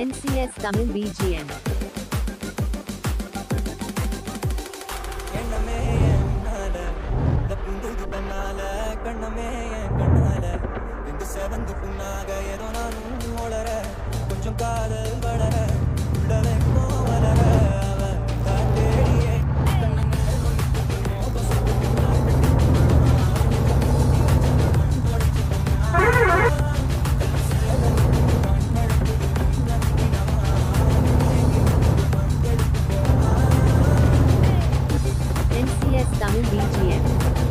NCS Tamil BGM. NCS Tamil BGM.